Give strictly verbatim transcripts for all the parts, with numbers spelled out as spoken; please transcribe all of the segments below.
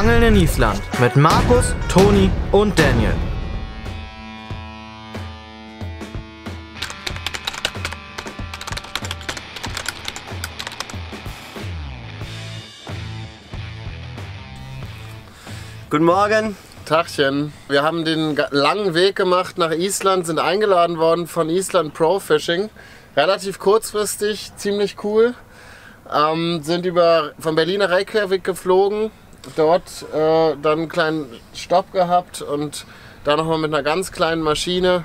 Angeln in Island mit Markus, Toni und Daniel. Guten Morgen. Tagchen. Wir haben den langen Weg gemacht nach Island, sind eingeladen worden von Island Pro Fishing. Relativ kurzfristig, ziemlich cool. Ähm, sind über, von Berlin nach Reykjavik geflogen, dort äh, dann einen kleinen Stopp gehabt und dann nochmal mit einer ganz kleinen Maschine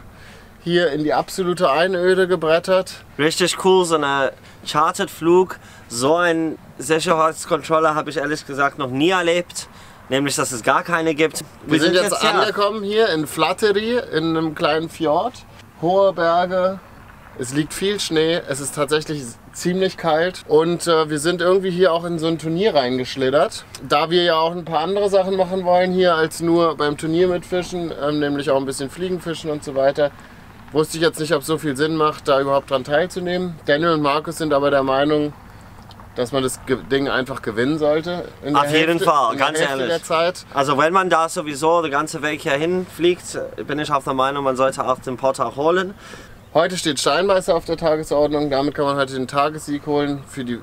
hier in die absolute Einöde gebrettert. Richtig cool, so ein Chartered-Flug. So einen Sicherheitscontroller habe ich ehrlich gesagt noch nie erlebt. Nämlich, dass es gar keine gibt. Wir, Wir sind, sind jetzt, jetzt angekommen hier in Flateyri, in einem kleinen Fjord. Hohe Berge, es liegt viel Schnee, es ist tatsächlich ziemlich kalt und äh, wir sind irgendwie hier auch in so ein Turnier reingeschlittert. Da wir ja auch ein paar andere Sachen machen wollen hier als nur beim Turnier mitfischen, äh, nämlich auch ein bisschen Fliegenfischen und so weiter, wusste ich jetzt nicht, ob es so viel Sinn macht, da überhaupt dran teilzunehmen. Daniel und Markus sind aber der Meinung, dass man das Ding einfach gewinnen sollte. In Auf jeden Hälfte, Fall, in ganz der ehrlich. Der Zeit. Also wenn man da sowieso den ganzen Weg hier hinfliegt, bin ich auch der Meinung, man sollte auch den Pott auch holen. Heute steht Steinbeißer auf der Tagesordnung, damit kann man heute den Tagessieg holen. Für die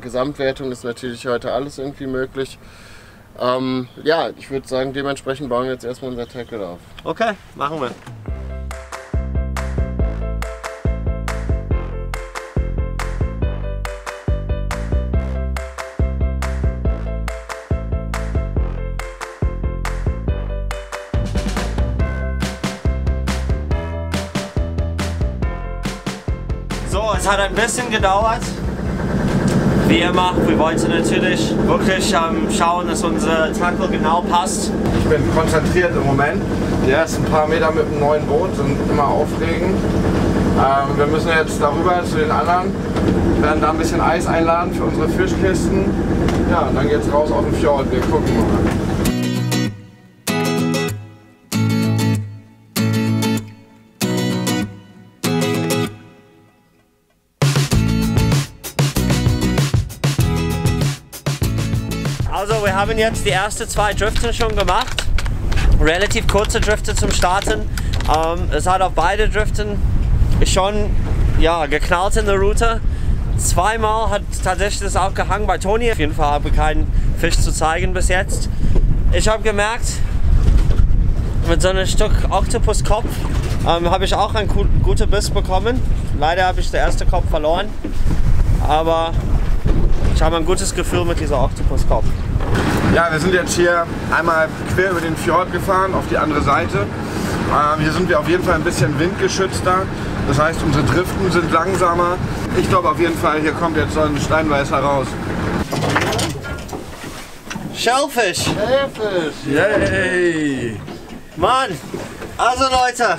Gesamtwertung ist natürlich heute alles irgendwie möglich. Ähm, ja, ich würde sagen, dementsprechend bauen wir jetzt erstmal unser Tackle auf. Okay, machen wir. Es hat ein bisschen gedauert, wie immer. Wir wollten natürlich wirklich ähm, schauen, dass unser Tackle genau passt. Ich bin konzentriert im Moment. Der ist ein paar Meter mit dem neuen Boot und immer aufregend. Ähm, wir müssen jetzt darüber zu den anderen, werden da ein bisschen Eis einladen für unsere Fischkisten. Ja, und dann geht's raus auf den Fjord. Wir gucken mal. Also wir haben jetzt die ersten zwei Driften schon gemacht, relativ kurze Drifte zum Starten. Ähm, es hat auf beide Driften schon ja, geknallt in der Route. Zweimal hat tatsächlich das auch gehangen bei Toni. Auf jeden Fall habe ich keinen Fisch zu zeigen bis jetzt. Ich habe gemerkt, mit so einem Stück Oktopuskopf ähm, habe ich auch einen guten Biss bekommen. Leider habe ich den ersten Kopf verloren, aber ich habe ein gutes Gefühl mit dieser Oktopuskopf. Ja, wir sind jetzt hier einmal quer über den Fjord gefahren, auf die andere Seite. Ähm, hier sind wir auf jeden Fall ein bisschen windgeschützter. Das heißt, unsere Driften sind langsamer. Ich glaube auf jeden Fall, hier kommt jetzt so ein Steinbeißer raus. Shellfish! Shellfish! Yay! Mann! Also Leute,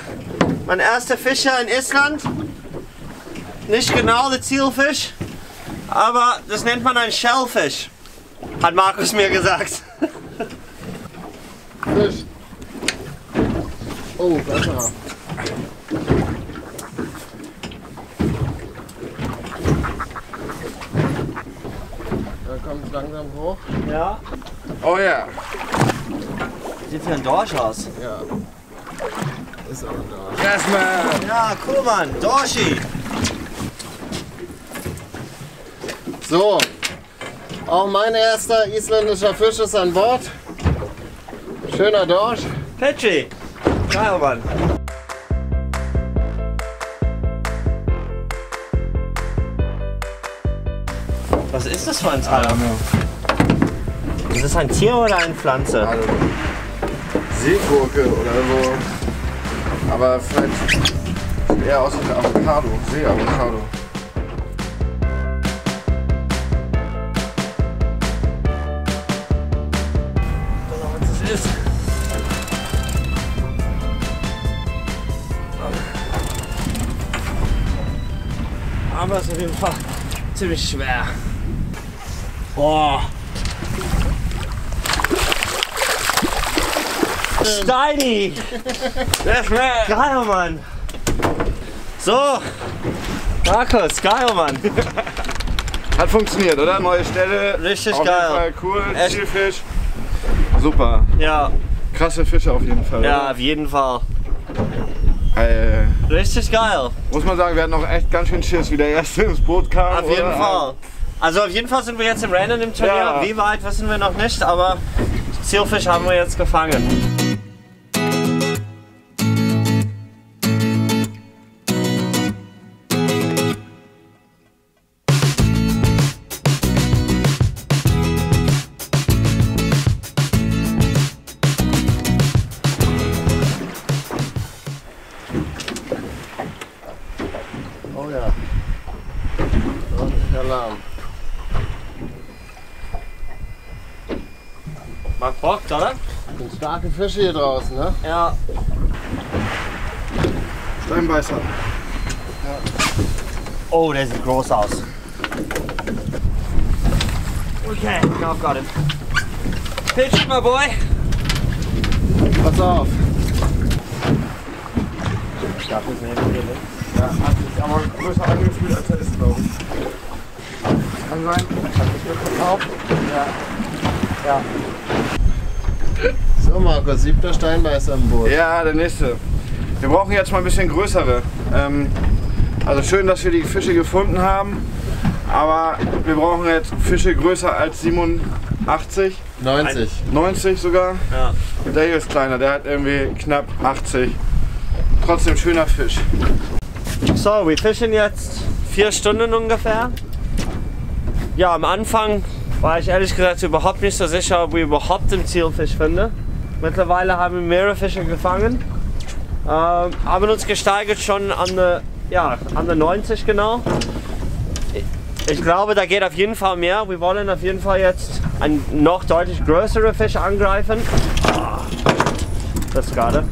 mein erster Fischer in Island. Nicht genau der Zielfisch. Aber das nennt man ein Shellfish, hat Markus mir gesagt. Fisch. Oh, besser. Da kommt es langsam hoch. Ja. Oh ja. Sieht wie ein Dorsch aus. Ja. Ist auch ein Dorsch. Yes, man. Ja, cool, Mann. Dorschi. So, auch mein erster isländischer Fisch ist an Bord. Schöner Dorsch. Patchy. Geil, Mann. Was ist das für ein Teil? Ist das ein Tier oder eine Pflanze? Also, Seegurke oder so. Aber vielleicht eher aus dem Avocado, Seeavocado. Aber es ist auf jeden Fall ziemlich schwer. Boah. Steini! Sehr schwer! Geil, Mann! So! Markus, geil, Mann! Hat funktioniert, oder? Neue Stelle. Richtig auf geil. Auf jeden Fall cool, Zielfisch. Super. Ja. Krasse Fische auf jeden Fall. Ja, oder? Auf jeden Fall. Äh, Richtig geil. Muss man sagen, wir hatten noch echt ganz schön Schiss, wie der erste ins Boot kam. Auf oder? jeden Fall. Also auf jeden Fall sind wir jetzt im Rennen im Turnier. Ja. Wie weit wissen wir noch nicht, aber Zielfisch haben wir jetzt gefangen. Macht Bock, oder? Sind starke Fische hier draußen, ne? Ja. Steinbeißer. Ja. Oh, der sieht groß aus. Okay, now I've got him. Pitch it, my boy. Pass auf. Ich darf nicht mehr hier, ne? Ja, hat sich aber größer angefühlt, als er ist, glaube ich. Kann sein. Ich habe mich hier verkauft. Ja. Ja. So Markus, siebter Steinbeißer im Boot. Ja, der nächste. Wir brauchen jetzt mal ein bisschen größere. Ähm, also schön, dass wir die Fische gefunden haben, aber wir brauchen jetzt Fische größer als siebenundachtzig. neunzig. neunzig sogar. Ja. Und der hier ist kleiner, der hat irgendwie knapp achtzig. Trotzdem schöner Fisch. So, wir fischen jetzt vier Stunden ungefähr. Ja, am Anfang war ich ehrlich gesagt überhaupt nicht so sicher, ob wir überhaupt einen Zielfisch finden. Mittlerweile haben wir mehrere Fische gefangen, ähm, haben uns gesteigert schon an der, ja, an der neunzig genau. Ich glaube, da geht auf jeden Fall mehr. Wir wollen auf jeden Fall jetzt einen noch deutlich größeren Fisch angreifen. Das gerade.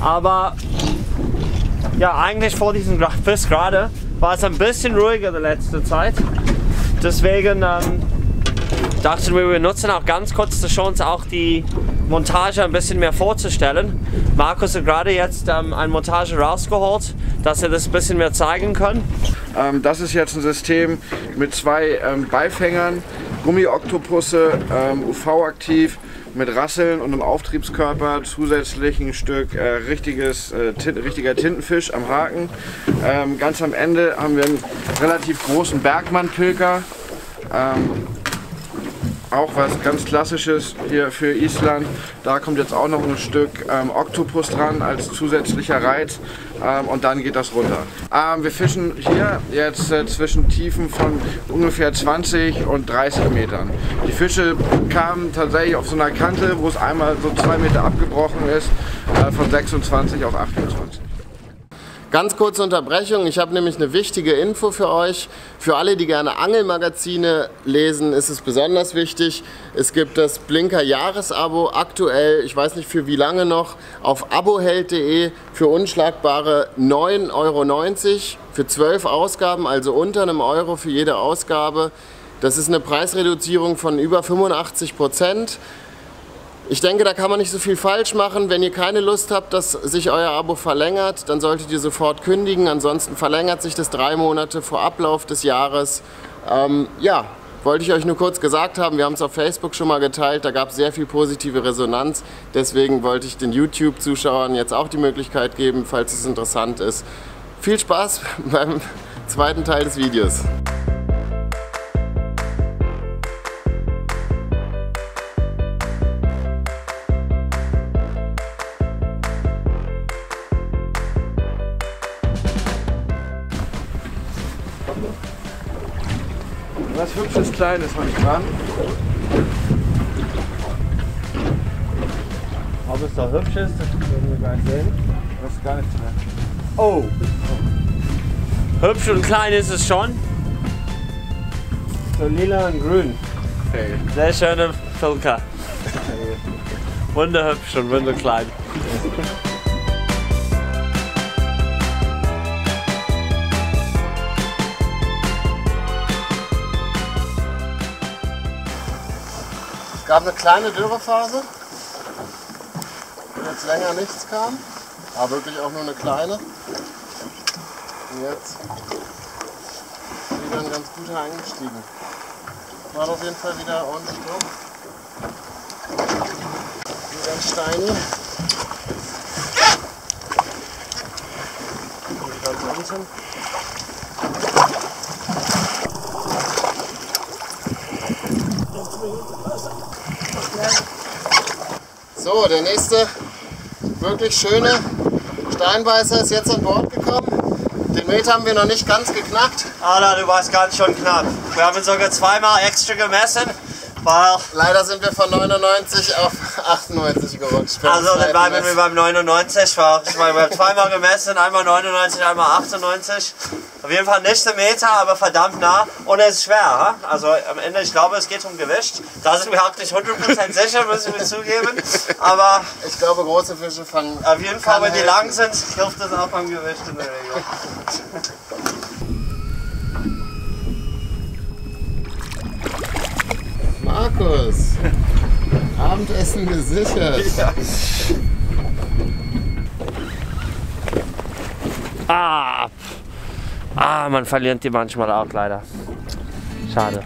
Aber ja, eigentlich vor diesem bis gerade war es ein bisschen ruhiger die letzte Zeit. Deswegen ähm, dachten wir, wir nutzen auch ganz kurz die Chance, auch die Montage ein bisschen mehr vorzustellen. Markus hat gerade jetzt ähm, eine Montage rausgeholt, dass er das ein bisschen mehr zeigen kann. Ähm, das ist jetzt ein System mit zwei ähm, Beifängern, Gummioktopusse, ähm, U V-aktiv, mit Rasseln und einem Auftriebskörper, zusätzlich ein Stück äh, richtiges, äh, tin richtiger Tintenfisch am Haken. Ähm, ganz am Ende haben wir einen relativ großen Bergmann-Pilker. Ähm, Auch was ganz Klassisches hier für Island. Da kommt jetzt auch noch ein Stück ähm, Oktopus dran als zusätzlicher Reiz ähm, und dann geht das runter. Ähm, wir fischen hier jetzt äh, zwischen Tiefen von ungefähr zwanzig und dreißig Metern. Die Fische kamen tatsächlich auf so einer Kante, wo es einmal so zwei Meter abgebrochen ist, äh, von sechsundzwanzig auf achtundzwanzig. Ganz kurze Unterbrechung, ich habe nämlich eine wichtige Info für euch. Für alle, die gerne Angelmagazine lesen, ist es besonders wichtig. Es gibt das Blinker Jahresabo aktuell, ich weiß nicht für wie lange noch, auf aboheld punkt de für unschlagbare neun Euro neunzig für zwölf Ausgaben, also unter einem Euro für jede Ausgabe. Das ist eine Preisreduzierung von über fünfundachtzig Prozent. Ich denke, da kann man nicht so viel falsch machen. Wenn ihr keine Lust habt, dass sich euer Abo verlängert, dann solltet ihr sofort kündigen. Ansonsten verlängert sich das drei Monate vor Ablauf des Jahres. Ähm, ja, wollte ich euch nur kurz gesagt haben. Wir haben es auf Facebook schon mal geteilt. Da gab es sehr viel positive Resonanz. Deswegen wollte ich den YouTube-Zuschauern jetzt auch die Möglichkeit geben, falls es interessant ist. Viel Spaß beim zweiten Teil des Videos. Was Hübsches Kleines habe ich dran. Ob es da hübsch ist, das können wir gleich sehen. Das ist gar nichts mehr. Oh! Hübsch und klein ist es schon. So lila und grün. Hey. Sehr schöne Filka. Hey. Wunderhübsch und wunderklein. Es gab eine kleine Dürrephase, wo jetzt länger nichts kam, aber wirklich auch nur eine kleine. Und jetzt ist wieder ein ganz guter eingestiegen. War auf jeden Fall wieder ordentlich drum. Steine. Und ganz langsam. So, der nächste wirklich schöne Steinbeißer ist jetzt an Bord gekommen. Den Meter haben wir noch nicht ganz geknackt. Anna, du warst ganz schon knapp. Wir haben ihn sogar zweimal extra gemessen. Weil leider sind wir von neunundneunzig auf achtundneunzig gerutscht. Also dann bleiben wir beim neunundneunzig, weil ich meine, wir haben zweimal gemessen, einmal neunundneunzig, einmal achtundneunzig. Auf jeden Fall nicht der Meter, aber verdammt nah. Und es ist schwer. He? Also am Ende, ich glaube, es geht um Gewicht. Da sind wir halt nicht hundert Prozent sicher, müssen wir zugeben. Aber ich glaube, große Fische fangen. Auf jeden Fall, wenn die lang sind, hilft das auch beim Gewicht in der Regel. Markus, Abendessen gesichert. Ja. Ah, ah, man verliert die manchmal auch leider. Schade.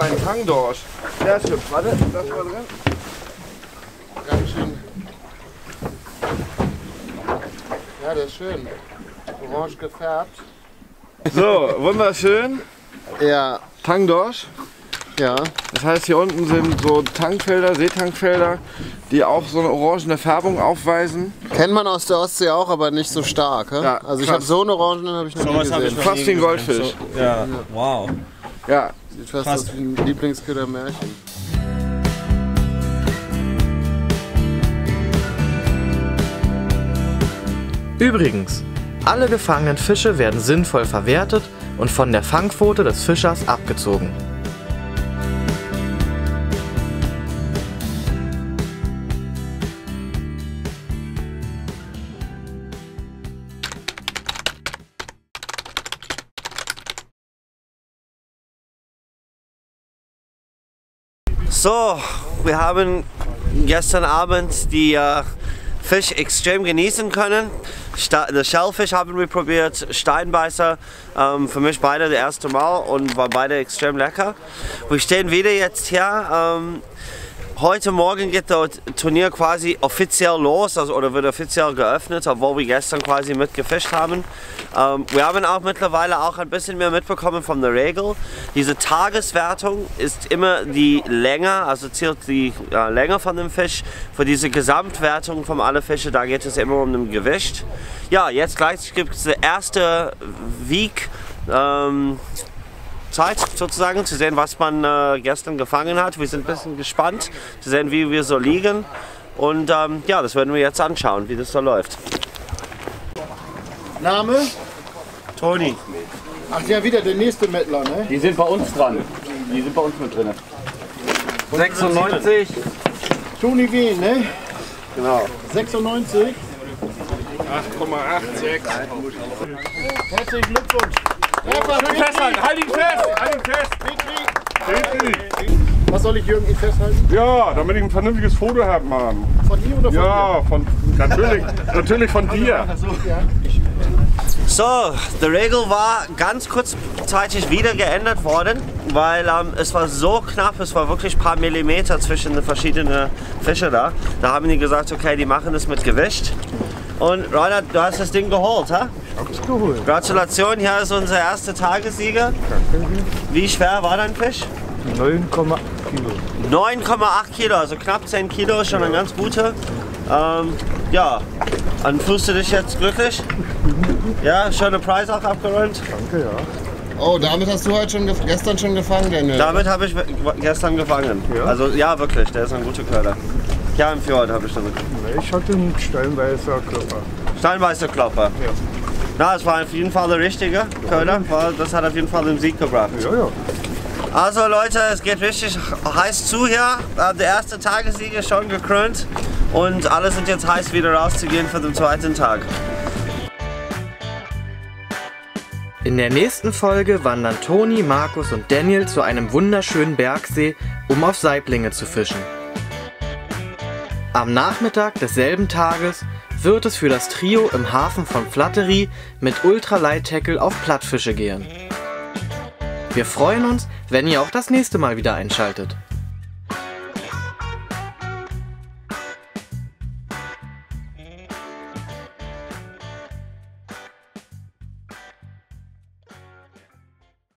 Ein Fangdorsch. Sehr schön. Warte, das war drin. Ganz schön. Ja, der ist schön. Orange gefärbt. So, wunderschön. Ja. Tangdorsch. Ja. Das heißt, hier unten sind so Tangfelder, Seetangfelder, die auch so eine orangene Färbung aufweisen. Kennt man aus der Ostsee auch, aber nicht so stark. He? Ja, also ich habe so eine orangene, habe ich noch so nie gesehen. Ich fast wie ein Goldfisch. So, ja. Wow. Ja. Sieht fast aus wie ein Lieblingsköder-Märchen. Übrigens, alle gefangenen Fische werden sinnvoll verwertet und von der Fangquote des Fischers abgezogen. So, wir haben gestern Abend die äh, Fisch extrem genießen können. Den Schellfisch haben wir probiert, Steinbeißer, ähm, für mich beide das erste Mal und war beide extrem lecker. Wir stehen wieder jetzt hier. Ähm, heute Morgen geht das Turnier quasi offiziell los, also, oder wird offiziell geöffnet, obwohl wir gestern quasi mitgefischt haben. Ähm, wir haben auch mittlerweile auch ein bisschen mehr mitbekommen von der Regel. Diese Tageswertung ist immer die Länge, also zählt die äh, Länge von dem Fisch. Für diese Gesamtwertung von alle Fische, da geht es immer um das Gewicht. Ja, jetzt gleich gibt es die erste Week. Ähm, Zeit sozusagen zu sehen, was man äh, gestern gefangen hat. Wir sind ein bisschen gespannt zu sehen, wie wir so liegen. Und ähm, ja, das werden wir jetzt anschauen, wie das so läuft. Name? Toni. Ach ja, wieder der nächste Mettler, ne? Die sind bei uns dran. Die sind bei uns mit drin. sechsundneunzig. Toni W, ne? Genau. sechsundneunzig. acht Komma sechsundachtzig. Herzlichen Glückwunsch. Halt ihn fest! Halt ihn fest! Petri! Petri! Was soll ich Jürgen ihn festhalten? Ja, damit ich ein vernünftiges Foto habe, Mann. Von dir oder von ja, dir? Von, natürlich, natürlich von dir. So, die Regel war ganz kurzzeitig wieder geändert worden, weil ähm, es war so knapp, es war wirklich ein paar Millimeter zwischen den verschiedenen Fischen da. Da haben die gesagt, okay, die machen das mit Gewicht. Und Reinhard, du hast das Ding geholt, ha? Ich hab's geholt. Gratulation, hier ist unser erster Tagessieger. Wie schwer war dein Fisch? neun Komma acht Kilo. neun Komma acht Kilo, also knapp zehn Kilo, schon eine ganz gute. Ähm, ja, dann fühlst du dich jetzt glücklich? Ja, schöner Preis auch abgeräumt. Danke, ja. Oh, damit hast du heute schon gestern schon gefangen, Daniel? Damit habe ich gestern gefangen. Ja? Also ja, wirklich, der ist ein guter Köder. Ja, im Fjord habe ich damit. Ich hatte einen Steinbeißer Klopper. Steinbeißer Klopper? Ja. Na, das war auf jeden Fall der richtige Köder, weil das hat auf jeden Fall den Sieg gebracht. Ja, ja. Also Leute, es geht richtig heiß zu hier. Der erste Tagessieg ist schon gekrönt und alle sind jetzt heiß wieder rauszugehen für den zweiten Tag. In der nächsten Folge wandern Toni, Markus und Daniel zu einem wunderschönen Bergsee, um auf Saiblinge zu fischen. Am Nachmittag desselben Tages wird es für das Trio im Hafen von Flateyri mit Ultralight-Tackle auf Plattfische gehen. Wir freuen uns, wenn ihr auch das nächste Mal wieder einschaltet.